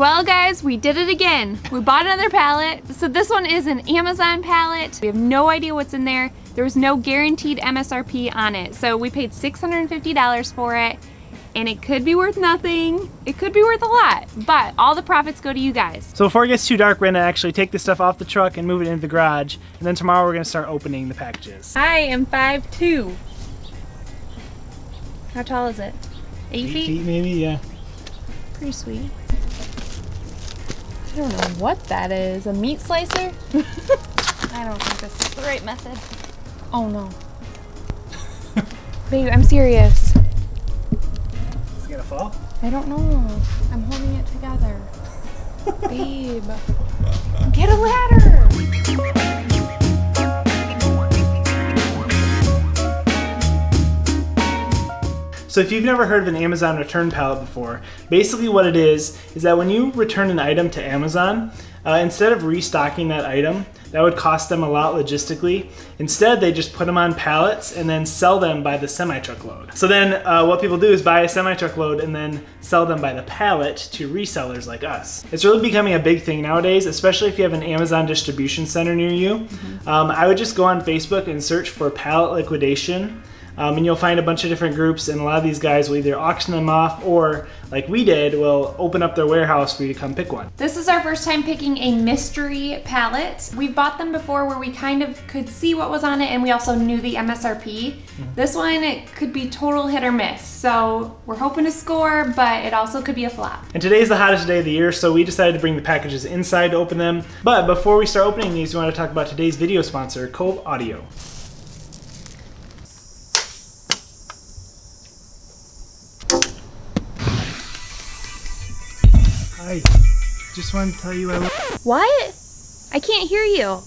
Well guys, we did it again. We bought another pallet. So this one is an Amazon pallet. We have no idea what's in there. There was no guaranteed MSRP on it. So we paid $650 for it, and it could be worth nothing. It could be worth a lot, but all the profits go to you guys. So before it gets too dark, we're gonna actually take this stuff off the truck and move it into the garage. And then tomorrow we're gonna start opening the packages. I am 5'2". How tall is it? 8 feet? 8 feet maybe, yeah. Pretty sweet. I don't know what that is. A meat slicer? I don't think this is the right method. Oh no. Babe, I'm serious. Is it gonna fall? I don't know. I'm holding it together. Babe. Get a ladder! So if you've never heard of an Amazon return pallet before, basically what it is that when you return an item to Amazon, instead of restocking that item, that would cost them a lot logistically. Instead, they just put them on pallets and then sell them by the semi-truck load. So then what people do is buy a semi-truck load and then sell them by the pallet to resellers like us. It's really becoming a big thing nowadays, especially if you have an Amazon distribution center near you. I would just go on Facebook and search for pallet liquidation. And you'll find a bunch of different groups, and a lot of these guys will either auction them off or, like we did, will open up their warehouse for you to come pick one. This is our first time picking a mystery pallet. We've bought them before where we kind of could see what was on it, and we also knew the MSRP. This one, it could be total hit or miss. So we're hoping to score, but it also could be a flop. And today's the hottest day of the year, so we decided to bring the packages inside to open them. But before we start opening these, we want to talk about today's video sponsor, Kove Audio. I just wanted to tell you I love— What? I can't hear you.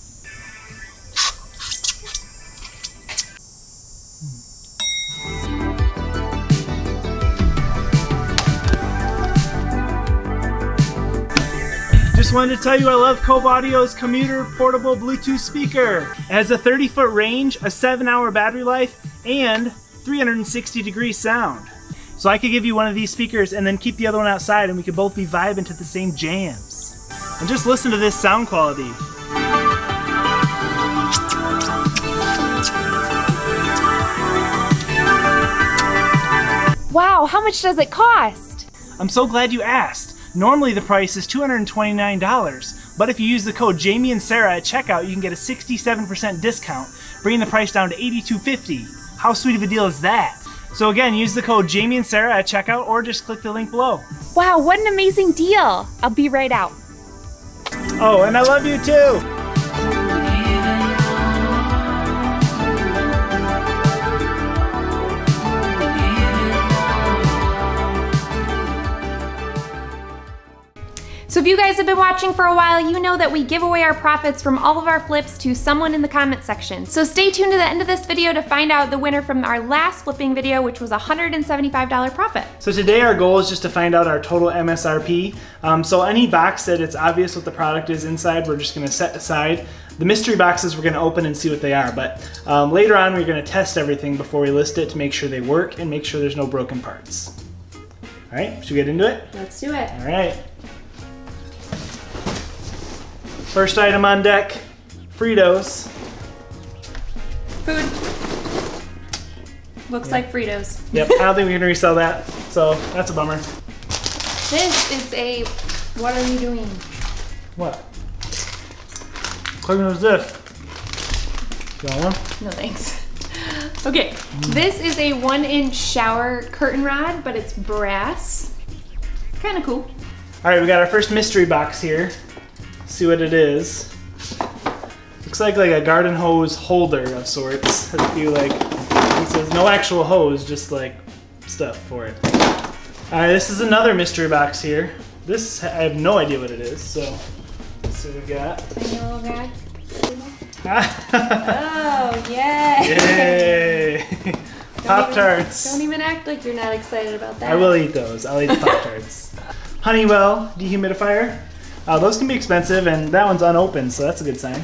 Just wanted to tell you I love Kove Audio's commuter portable Bluetooth speaker. It has a 30-foot range, a 7-hour battery life, and 360-degree sound. So I could give you one of these speakers and then keep the other one outside, and we could both be vibing to the same jams. And just listen to this sound quality. Wow, how much does it cost? I'm so glad you asked. Normally the price is $229, but if you use the code Jamie and Sarah at checkout, you can get a 67% discount, bringing the price down to $82.50. How sweet of a deal is that? So again, use the code Jamie and Sarah at checkout, or just click the link below. Wow, what an amazing deal. I'll be right out. Oh, and I love you too. So if you guys have been watching for a while, you know that we give away our profits from all of our flips to someone in the comment section. So stay tuned to the end of this video to find out the winner from our last flipping video, which was $175 profit. So today our goal is just to find out our total MSRP. So any box that it's obvious what the product is inside, we're just gonna set aside. The mystery boxes we're gonna open and see what they are, but later on we're gonna test everything before we list it to make sure they work and make sure there's no broken parts. All right, should we get into it? Let's do it. All right. First item on deck, Fritos. Food. Looks like Fritos. Yep, I don't think we can resell that, so that's a bummer. This is a, what are you doing? What? What is this? You want one? No, thanks. Okay, this is a 1-inch shower curtain rod, but it's brass. Kinda cool. All right, we got our first mystery box here. See what it is. Looks like a garden hose holder of sorts. Has a few like pieces. No actual hose, just like stuff for it. This is another mystery box here. This I have no idea what it is. So let's see what we got. Tiny little guy. Oh yay! Yay! Pop Tarts. Don't even act like you're not excited about that. I will eat those. I'll eat the Pop Tarts. Honeywell dehumidifier. Those can be expensive, and that one's unopened, so that's a good sign.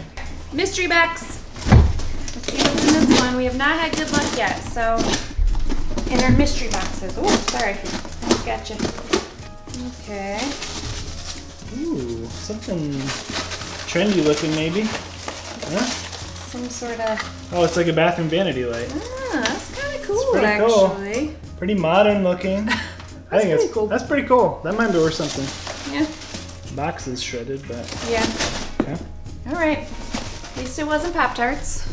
Mystery box. Let's see what's in this one. We have not had good luck yet, so in our mystery boxes. Oh, sorry. I got you. Okay. Ooh, something trendy looking maybe. Huh? Some sort of... Oh, it's like a bathroom vanity light. Ah, that's kind of cool, actually. Pretty modern looking. I think it's cool. That's pretty cool. That might be worth something. Yeah. Box is shredded, but... Yeah. Okay. All right. At least it wasn't Pop-Tarts.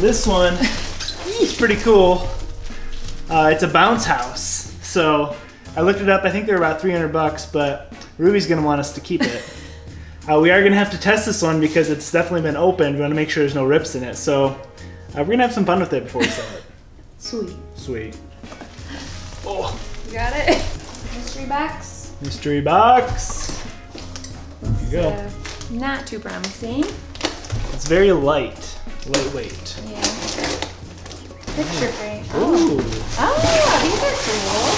This one is pretty cool. It's a bounce house. So I looked it up. I think they're about 300 bucks, but Ruby's going to want us to keep it. We are going to have to test this one because it's definitely been opened. We want to make sure there's no rips in it. So we're going to have some fun with it before we sell it. Sweet. Sweet. Oh. You got it? Mystery box. Mystery box. There you go. Not too promising. It's very light. Lightweight. Yeah. Picture frame. Ooh. Oh, these are cool.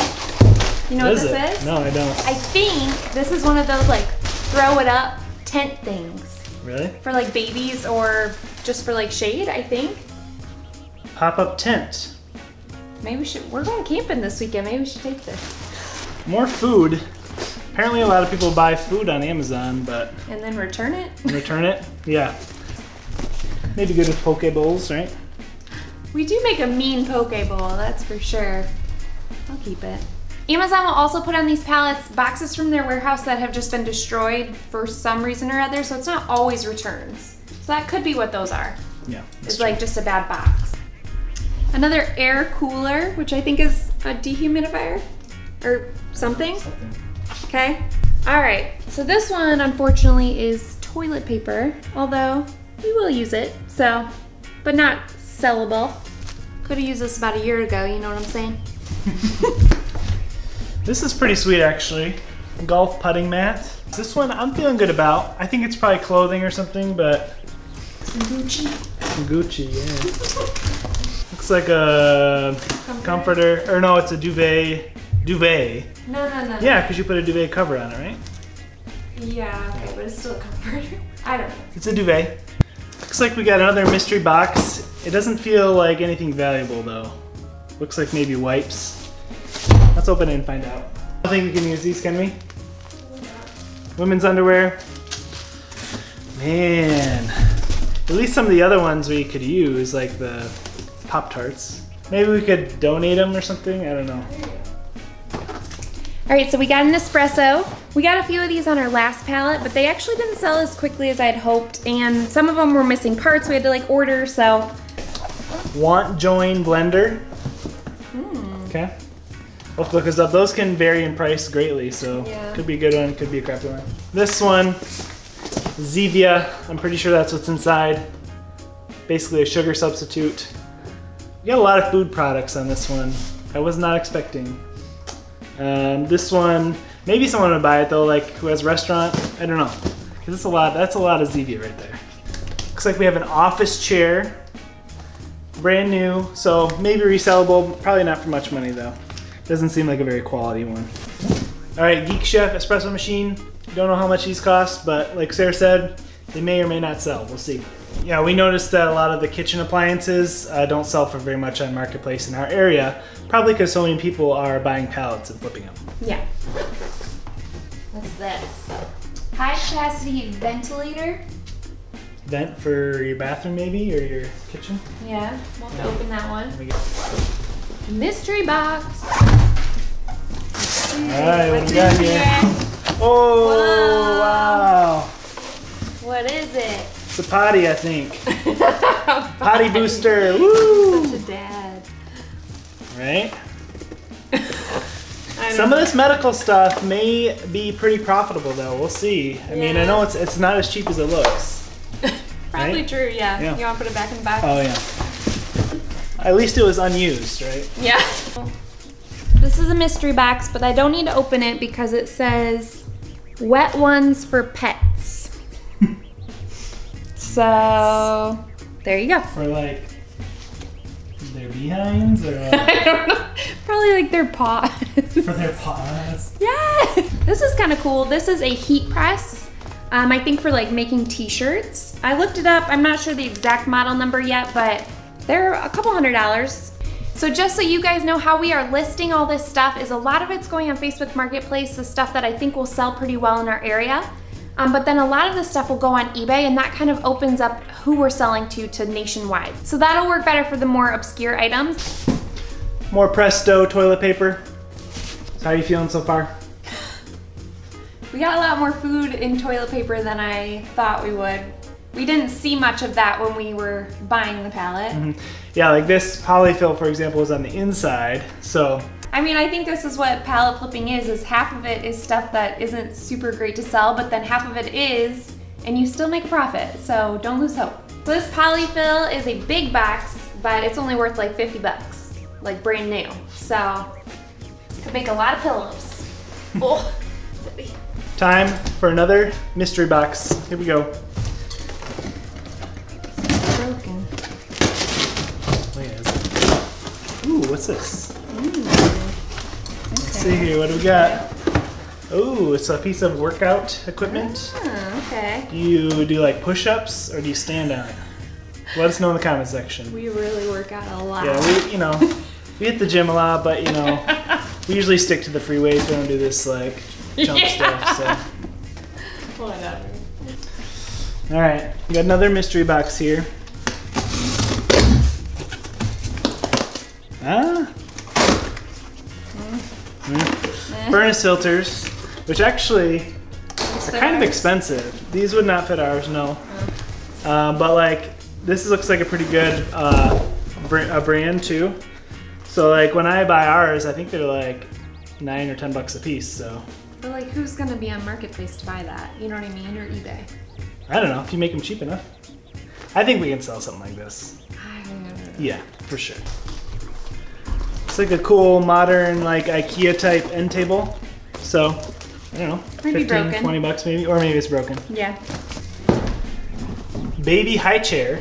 You know what this is? No, I don't. I think this is one of those like throw it up tent things. Really? For like babies or just for like shade, I think. Pop-up tent. Maybe we should, we're going camping this weekend. Maybe we should take this. More food. Apparently a lot of people buy food on Amazon, but. And then return it? Return it, yeah. Maybe good with poke bowls, right? We do make a mean poke bowl, that's for sure. I'll keep it. Amazon will also put on these pallets boxes from their warehouse that have just been destroyed for some reason or other, so it's not always returns. So that could be what those are. Yeah. It's like just a bad box. Another air cooler, which I think is a dehumidifier or something. Okay. All right. So this one, unfortunately, is toilet paper, although we will use it, so, but not sellable. Could have used this about a year ago, you know what I'm saying? This is pretty sweet, actually. Golf putting mat. This one I'm feeling good about. I think it's probably clothing or something, but... Some Gucci. Some Gucci, yeah. Looks like a comforter, or no, it's a duvet. Duvet. No. Yeah, because you put a duvet cover on it, right? Yeah, okay, but it's still a comforter. I don't know. It's a duvet. Looks like we got another mystery box. It doesn't feel like anything valuable, though. Looks like maybe wipes. Let's open it and find out. I don't think we can use these, can we? Yeah. Women's underwear. Man. At least some of the other ones we could use, like the Pop-Tarts. Maybe we could donate them or something, I don't know. All right, so we got an espresso. We got a few of these on our last pallet, but they actually didn't sell as quickly as I had hoped, and some of them were missing parts we had to like order, so. Want join blender. Okay. We'll have to look this up. Those can vary in price greatly, so yeah. Could be a good one, could be a crappy one. This one, Zevia. I'm pretty sure that's what's inside. Basically a sugar substitute. We got a lot of food products on this one. I was not expecting. This one, maybe someone would buy it though, like who has a restaurant. I don't know. Cause it's a lot. That's a lot of Zevia right there. Looks like we have an office chair, brand new. So maybe resellable. Probably not for much money though. Doesn't seem like a very quality one. All right, Geek Chef espresso machine. Don't know how much these cost, but like Sarah said, they may or may not sell. We'll see. Yeah, we noticed that a lot of the kitchen appliances don't sell for very much on Marketplace in our area, probably because so many people are buying pallets and flipping them. Yeah. What's this? High-capacity ventilator. Vent for your bathroom, maybe, or your kitchen? Yeah, we'll have to open that one. Mystery box. All right, what do we got here? Oh, whoa. Wow. What is it? It's a potty, I think. Potty booster. Woo! Such a dad. Right? Some of this medical stuff may be pretty profitable, though. We'll see. I mean, I know it's not as cheap as it looks. Probably right? True, yeah. You want to put it back in the box? Oh, yeah. At least it was unused, right? Yeah. This is a mystery box, but I don't need to open it because it says wet ones for pets. So, there you go. For like, their behinds or? I don't know. Probably like their paws. For their paws? Yeah. This is kind of cool. This is a heat press. I think for like making t-shirts. I looked it up. I'm not sure the exact model number yet, but they're a couple $100. So just so you guys know how we are listing all this stuff is a lot of it's going on Facebook Marketplace, the stuff that I think will sell pretty well in our area. But then a lot of this stuff will go on eBay, and that kind of opens up who we're selling to nationwide. So that'll work better for the more obscure items. More Presto toilet paper. So how are you feeling so far? We got a lot more food in toilet paper than I thought we would. We didn't see much of that when we were buying the pallet. Mm-hmm. Yeah, like this polyfill, for example, is on the inside, so. I mean, I think this is what pallet flipping is half of it is stuff that isn't super great to sell, but then half of it is, and you still make a profit, so don't lose hope. So this polyfill is a big box, but it's only worth like 50 bucks, like brand new. So, could make a lot of pillows. Oh. Time for another mystery box. Here we go. Broken. Ooh, what's this? Ooh. Okay. Let's see here, what do we got? Oh, it's a piece of workout equipment. Oh, okay. Do you do like push-ups or do you stand on it? Let us know in the comment section. We really work out a lot. Yeah, we, you know, we hit the gym a lot, but you know, we usually stick to the free weights. We don't do this like jump stuff, so. Whatever. All right, we got another mystery box here. Ah. Furnace filters, which actually are kind of expensive. These would not fit ours, no. But like, this looks like a pretty good brand too. So like when I buy ours, I think they're like 9 or 10 bucks a piece, so. But like who's gonna be on Marketplace to buy that? You know what I mean, or eBay? I don't know, if you make them cheap enough. I think we can sell something like this. I don't know. Yeah, for sure. It's like a cool modern like IKEA type end table. So, I don't know, maybe 15, broken. 20 bucks maybe, or maybe it's broken. Yeah. Baby high chair.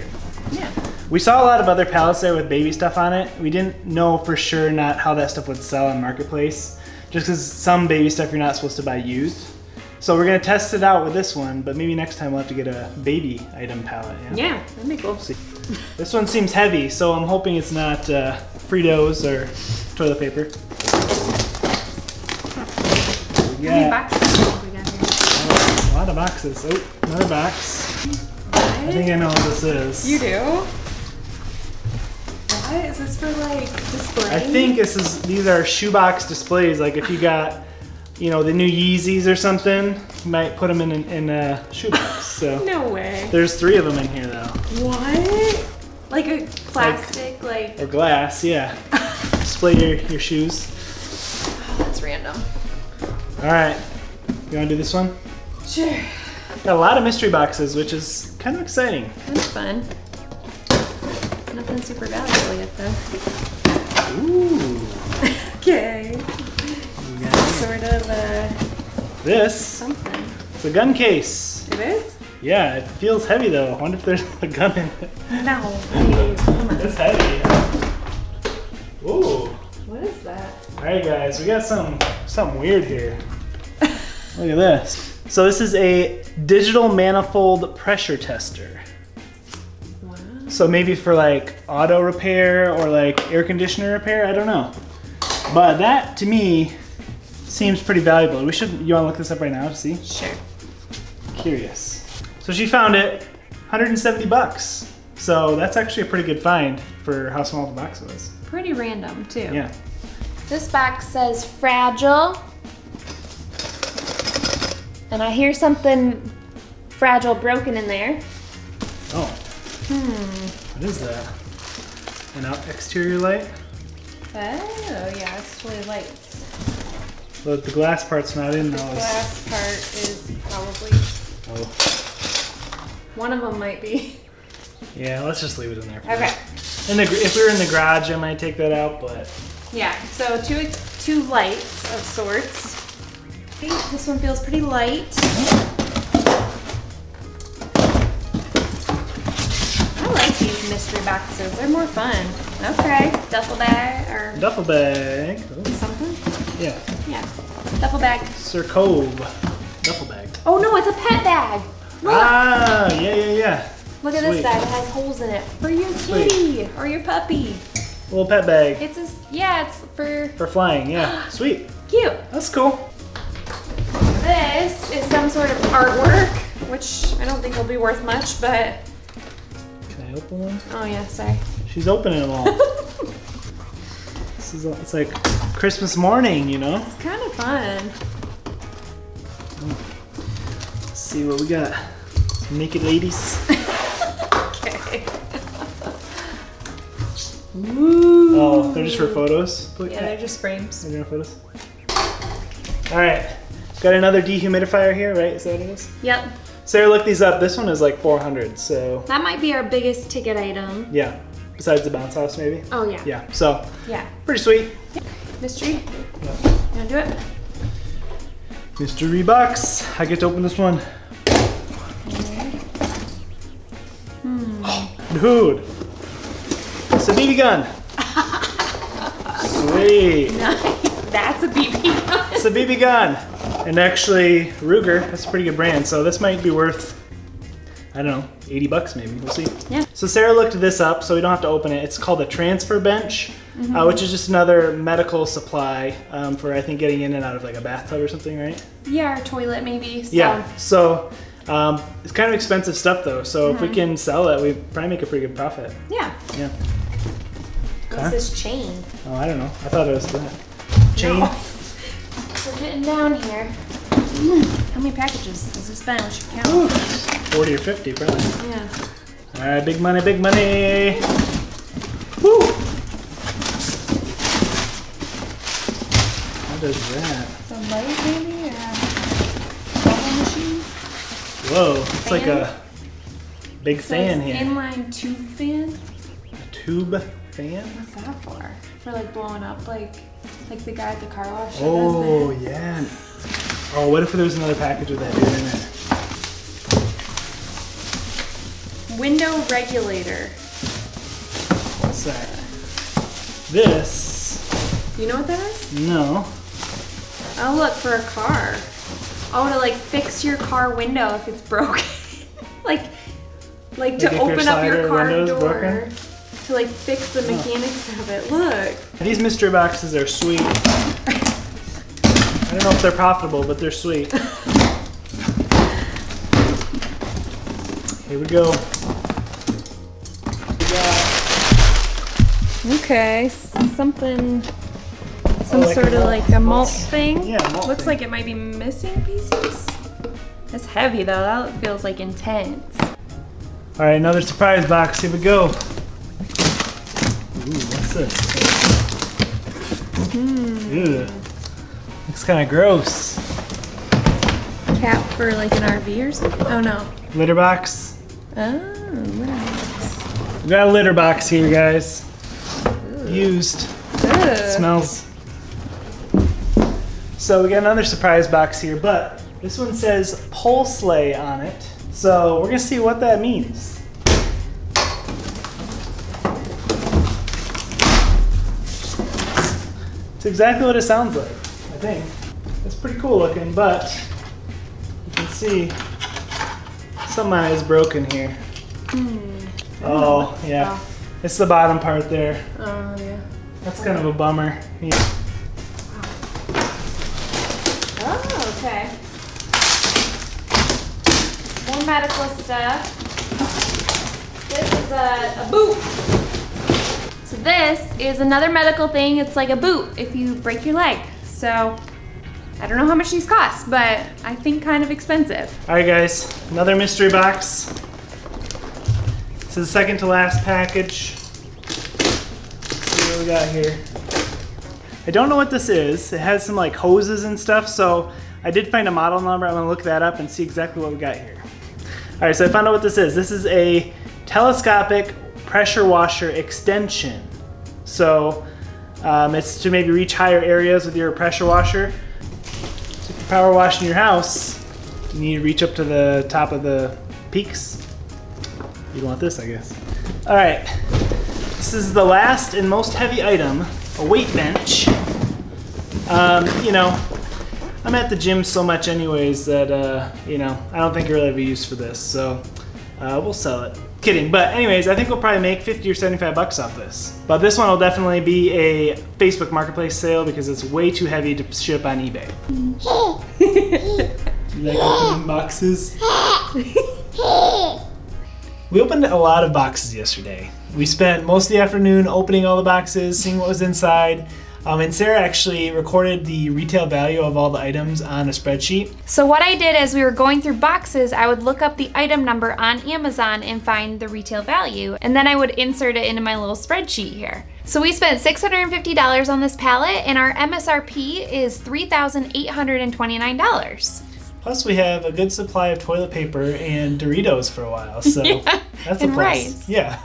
Yeah. We saw a lot of other pallets there with baby stuff on it. We didn't know for sure not how that stuff would sell on Marketplace, just because some baby stuff you're not supposed to buy used. So we're gonna test it out with this one, but maybe next time we'll have to get a baby item palette. Yeah, yeah, that'd be cool. See. This one seems heavy, so I'm hoping it's not Fritos or toilet paper. Yeah. How many boxes we got here? Oh, a lot of boxes. Oh, another box. What? I think I know what this is. You do? What? Is this for like display? I think these are shoebox displays. Like if you got, you know, the new Yeezys or something, you might put them in a shoebox. So. No way. There's 3 of them in here though. What? Like a plastic, like... Or glass, yeah. Display your shoes. Oh, that's random. All right, you wanna do this one? Sure. Got a lot of mystery boxes, which is kind of exciting. Kind of fun. Nothing super valuable yet though. Ooh. Okay. Sort of a... This? Something. It's a gun case. It is? Yeah, it feels heavy though. I wonder if there's a gun in it. No, Dave, come on. It's heavy. Ooh. What is that? All right, guys, we got something weird here. Look at this. So this is a digital manifold pressure tester. Wow. So maybe for like auto repair or like air conditioner repair, I don't know. But that to me seems pretty valuable. You wanna look this up right now to see? Sure. Curious. So she found it, 170 bucks. So that's actually a pretty good find for how small the box was. Pretty random too. Yeah. This box says fragile. And I hear something fragile broken in there. Oh. What is that? An exterior light? Oh yeah, it's really lights. But the glass part's not in those. The glass part is probably. Oh. One of them might be. Yeah, let's just leave it in there. For okay. And if we were in the garage, I might take that out, but. Yeah, so two lights of sorts. I think this one feels pretty light. I like these mystery boxes. They're more fun. Okay, duffel bag or. Duffel bag. Ooh. Something? Yeah. Yeah, duffel bag. Circove, duffel bag. Oh no, it's a pet bag. Look. Ah, yeah, yeah, yeah. Look at this side, it has holes in it. For your kitty or your puppy. A little pet bag. It's yeah, it's for... For flying, yeah. Sweet. Cute. That's cool. this is some sort of artwork, which I don't think will be worth much, but... Can I open one? Oh yeah, sorry. She's opening them all. This is, it's like Christmas morning, you know? It's kind of fun. Let's see what we got. Naked ladies. Okay. Ooh. Oh, they're just for photos? Yeah, they're just frames. They're for photos? Alright, got another dehumidifier here, right? Is that what it is? Yep. Sarah looked these up. This one is like 400, so... That might be our biggest ticket item. Yeah, besides the bounce house maybe. Oh yeah. Yeah, so... Yeah. Pretty sweet. Yeah. Mystery? Yep. You wanna do it? Mystery box. I get to open this one. Dude, it's a BB gun. Sweet. Nice. That's a BB gun. It's a BB gun. And actually, Ruger, that's a pretty good brand. So this might be worth, I don't know, 80 bucks maybe. We'll see. Yeah. So Sarah looked this up, so we don't have to open it. It's called a transfer bench, which is just another medical supply for, I think, getting in and out of like a bathtub or something, right? Yeah, or toilet maybe. So. Yeah. So. It's kind of expensive stuff though, so if we can sell it, we probably make a pretty good profit. Yeah. Yeah. What's this chain? Oh, I don't know. I thought it was that. Chain? No. We're getting down here. How many packages has this been? We should count. Ooh, 40 or 50 probably. Yeah. Alright, big money, big money! Woo! How does that? The light maybe? Whoa, it's like a big fan here. Inline tube fan? A tube fan? What's that for? For like blowing up, like the guy at the car wash. Oh yeah. Oh, what if there was another package with that dude in it? Window regulator. What's that? This. You know what that is? No. Oh look, for a car. Oh, to like fix your car window if it's broken. like to open up your car door. To like fix the mechanics of it. Look. These mystery boxes are sweet. I don't know if they're profitable, but they're sweet. Here we go. Okay, something. Some sort of like a malt thing. Yeah, malt Looks thing. Like it might be missing pieces. It's heavy though, that feels like intense. All right, another surprise box, here we go. Ooh, what's this? Ew. Looks kind of gross. Cap for like an RV or something? Oh no. Litter box. Oh, litter box. We got a litter box here, guys. Ooh. Used. It smells. So we got another surprise box here, but this one says Pole Sleigh on it. So we're going to see what that means. It's exactly what it sounds like, I think. It's pretty cool looking, but you can see something is broken here. Oh, yeah. It's the bottom part there. Oh, yeah. That's kind of a bummer. Yeah. Okay. More medical stuff. This is a boot. So this is another medical thing. It's like a boot if you break your leg. So I don't know how much these cost, but I think kind of expensive. All right, guys, another mystery box. This is the second to last package. Let's see what we got here. I don't know what this is. It has some like hoses and stuff, so I did find a model number. I'm gonna look that up and see exactly what we got here. All right, so I found out what this is. This is a telescopic pressure washer extension. So it's to maybe reach higher areas with your pressure washer. So if you're power washing your house, you need to reach up to the top of the peaks. You'd want this, I guess. All right, this is the last and most heavy item, a weight bench. You know, I'm at the gym so much anyways that, you know, I don't think I really have a use for this, so we'll sell it. Kidding, but anyways, I think we'll probably make 50 or 75 bucks off this. But this one will definitely be a Facebook Marketplace sale because it's way too heavy to ship on eBay. You like opening boxes? We opened a lot of boxes yesterday. We spent most of the afternoon opening all the boxes, seeing what was inside. And Sarah actually recorded the retail value of all the items on a spreadsheet. So what I did as we were going through boxes, I would look up the item number on Amazon and find the retail value, and then I would insert it into my little spreadsheet here. So we spent $650 on this palette, and our MSRP is $3,829. Plus we have a good supply of toilet paper and Doritos for a while, so yeah, that's a plus. Rice. Yeah.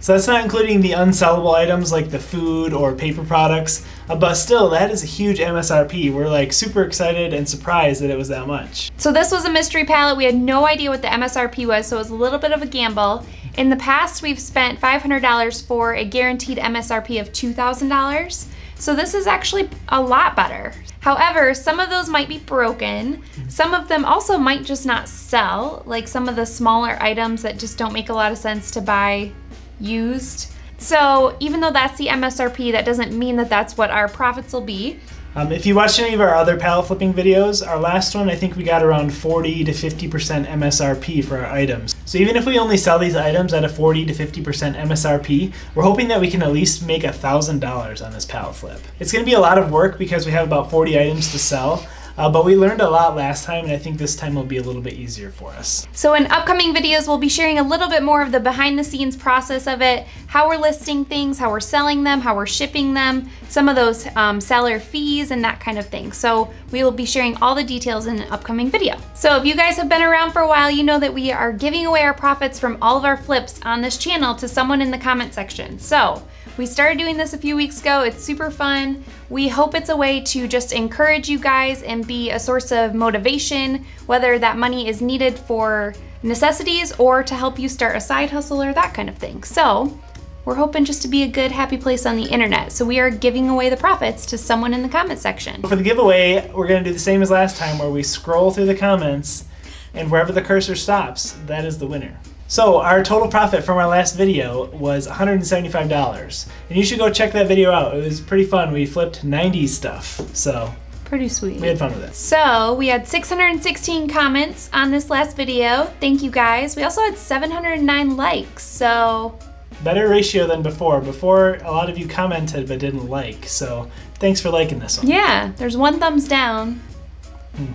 So that's not including the unsellable items like the food or paper products, but still, that is a huge MSRP. We're like super excited and surprised that it was that much. So this was a mystery palette. We had no idea what the MSRP was, so it was a little bit of a gamble. In the past, we've spent $500 for a guaranteed MSRP of $2,000. So this is actually a lot better. However, some of those might be broken. Some of them also might just not sell, like some of the smaller items that just don't make a lot of sense to buy used. So even though that's the MSRP, that doesn't mean that that's what our profits will be. If you watched any of our other pallet flipping videos, our last one, I think we got around 40 to 50% MSRP for our items. So even if we only sell these items at a 40 to 50% MSRP, we're hoping that we can at least make $1,000 on this pallet flip. It's going to be a lot of work because we have about 40 items to sell. But we learned a lot last time, and I think this time will be a little bit easier for us. So in upcoming videos, we'll be sharing a little bit more of the behind the scenes process of it, how we're listing things, how we're selling them, how we're shipping them, some of those seller fees and that kind of thing. So we will be sharing all the details in an upcoming video. So if you guys have been around for a while, you know that we are giving away our profits from all of our flips on this channel to someone in the comment section. So we started doing this a few weeks ago. It's super fun. We hope it's a way to just encourage you guys and be a source of motivation, whether that money is needed for necessities or to help you start a side hustle or that kind of thing. So we're hoping just to be a good, happy place on the internet. So we are giving away the profits to someone in the comment section. For the giveaway, we're gonna do the same as last time where we scroll through the comments and wherever the cursor stops, that is the winner. So our total profit from our last video was $175, and you should go check that video out. It was pretty fun. We flipped 90s stuff, so pretty sweet. We had fun with it. So we had 616 comments on this last video. Thank you guys. We also had 709 likes, so better ratio than before. Before, a lot of you commented but didn't like, so thanks for liking this one. Yeah, there's one thumbs down,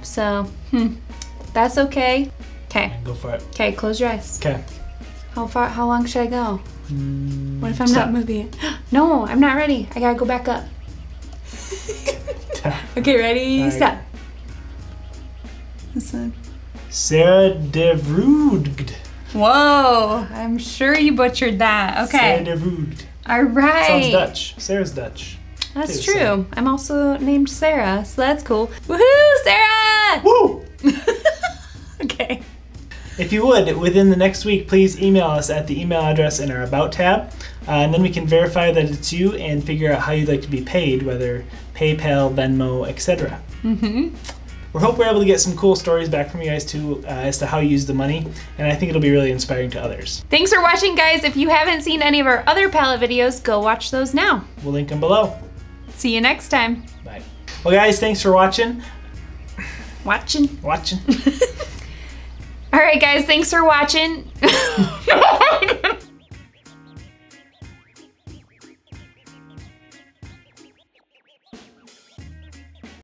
so that's okay. Okay. Go for it. Okay, close your eyes. Okay. How long should I go? What if I'm not moving it? No, I'm not ready. I gotta go back up. Okay, ready, right. Stop. Listen. Sarah de Vroegd. Whoa, I'm sure you butchered that. Okay. Sarah de Vroegd. All right. Sounds Dutch. Sarah's Dutch. That's true. Sarah. I'm also named Sarah, so that's cool. Woohoo, Sarah! Woo! Okay. If you would, within the next week, please email us at the email address in our About tab, and then we can verify that it's you and figure out how you'd like to be paid, whether PayPal, Venmo, etc. We hope we're able to get some cool stories back from you guys too as to how you use the money, and I think it'll be really inspiring to others. Thanks for watching, guys. If you haven't seen any of our other palette videos, go watch those now. We'll link them below. See you next time. Bye. Well, guys, thanks for watching. Watching. All right, guys, thanks for watching.